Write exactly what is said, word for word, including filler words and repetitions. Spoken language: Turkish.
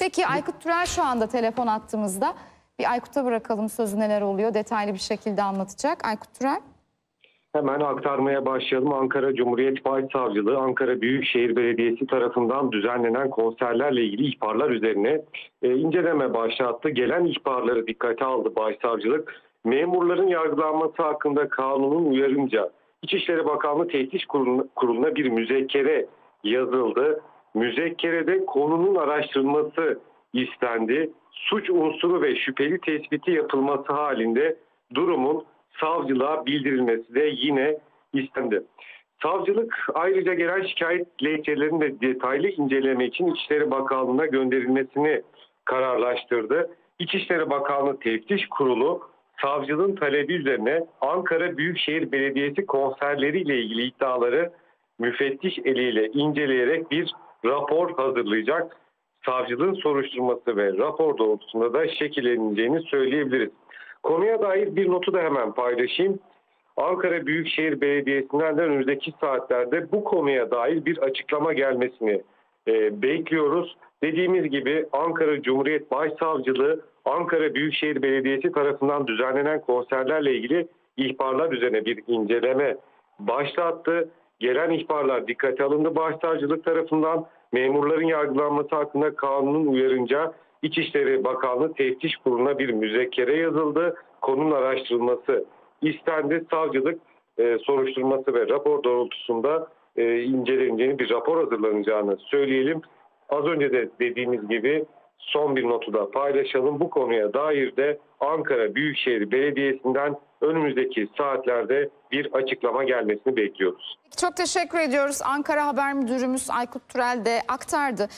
Peki Aykut Türel şu anda telefon attığımızda. Bir Aykut'a bırakalım sözü, neler oluyor detaylı bir şekilde anlatacak. Aykut Türel. Hemen aktarmaya başlayalım. Ankara Cumhuriyet Başsavcılığı, Ankara Büyükşehir Belediyesi tarafından düzenlenen konserlerle ilgili ihbarlar üzerine e, inceleme başlattı. Gelen ihbarları dikkate aldı Başsavcılık. Memurların yargılanması hakkında kanunun uyarınca İçişleri Bakanlığı Teftiş Kurulu'na bir müzekkere yazıldı. Müzekkerede konunun araştırılması istendi. Suç unsuru ve şüpheli tespiti yapılması halinde durumun savcılığa bildirilmesi de yine istendi. Savcılık ayrıca gelen şikayet dilekçelerini de detaylı inceleme için İçişleri Bakanlığı'na gönderilmesini kararlaştırdı. İçişleri Bakanlığı Teftiş Kurulu savcılığın talebi üzerine Ankara Büyükşehir Belediyesi konserleriyle ilgili iddiaları müfettiş eliyle inceleyerek bir rapor hazırlayacak. Savcılığın soruşturması ve rapor doğrultusunda da şekilleneceğini söyleyebiliriz. Konuya dair bir notu da hemen paylaşayım. Ankara Büyükşehir Belediyesi'nden de önümüzdeki saatlerde bu konuya dair bir açıklama gelmesini e, bekliyoruz. Dediğimiz gibi Ankara Cumhuriyet Başsavcılığı, Ankara Büyükşehir Belediyesi tarafından düzenlenen konserlerle ilgili ihbarlar üzerine bir inceleme başlattı. Gelen ihbarlar dikkate alındı Başsavcılık tarafından. Memurların yargılanması hakkında kanunun uyarınca İçişleri Bakanlığı Teftiş Kurulu'na bir müzekkere yazıldı. Konunun araştırılması istendi. Savcılık e, soruşturması ve rapor doğrultusunda e, inceleneceğini, bir rapor hazırlanacağını söyleyelim. Az önce de dediğimiz gibi son bir notu da paylaşalım. Bu konuya dair de Ankara Büyükşehir Belediyesi'nden önümüzdeki saatlerde bir açıklama gelmesini bekliyoruz. Çok teşekkür ediyoruz. Ankara Haber Müdürümüz Aykut Türel de aktardı.